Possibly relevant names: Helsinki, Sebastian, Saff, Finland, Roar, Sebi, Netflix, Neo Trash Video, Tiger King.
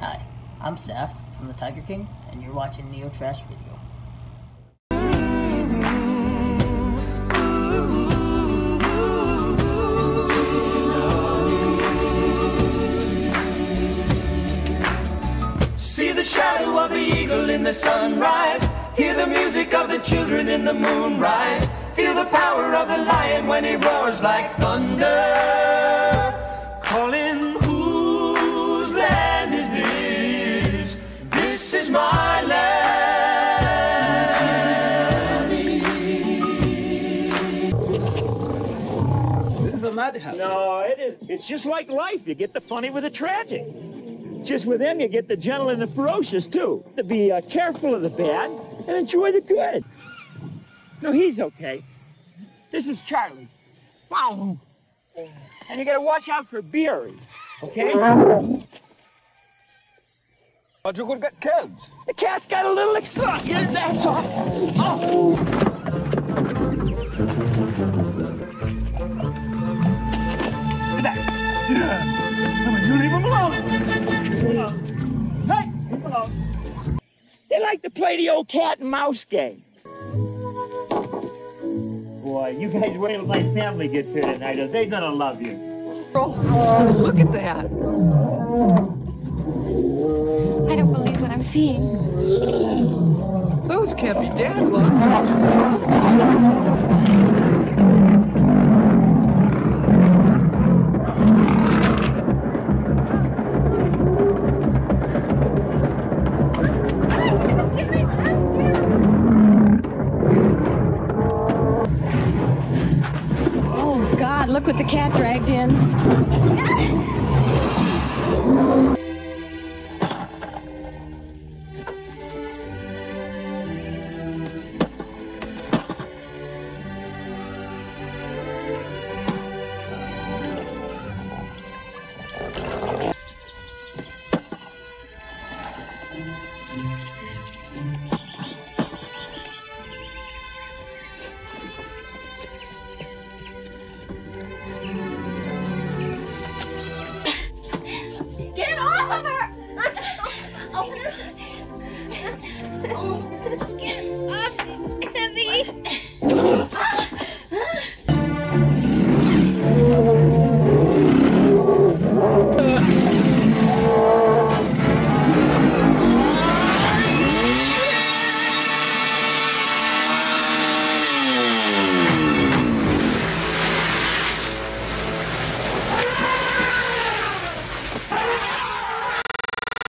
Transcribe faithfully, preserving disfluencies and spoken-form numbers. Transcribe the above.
Hi, I'm Saff from the Tiger King, and you're watching Neo Trash Video. See the shadow of the eagle in the sunrise. Hear the music of the children in the moonrise. Feel the power of the lion when he roars like thunder. Calling, whose land is this? This is my land. This is a madhouse. No, it is. It's just like life. You get the funny with the tragic. Just with them, you get the gentle and the ferocious, too. To be uh, careful of the bad and enjoy the good. No, he's okay. This is Charlie. Wow. And you gotta watch out for Beery, okay? But you could get killed. The cat's got a little extra. Yeah, that's all. Oh. You leave him alone. Hey, leave him alone. They like to play the old cat and mouse game. Boy, you guys wait till my family gets here tonight, or they're gonna love you. Oh, look at that. I don't believe what I'm seeing. Those can't be dad's look what the cat dragged in.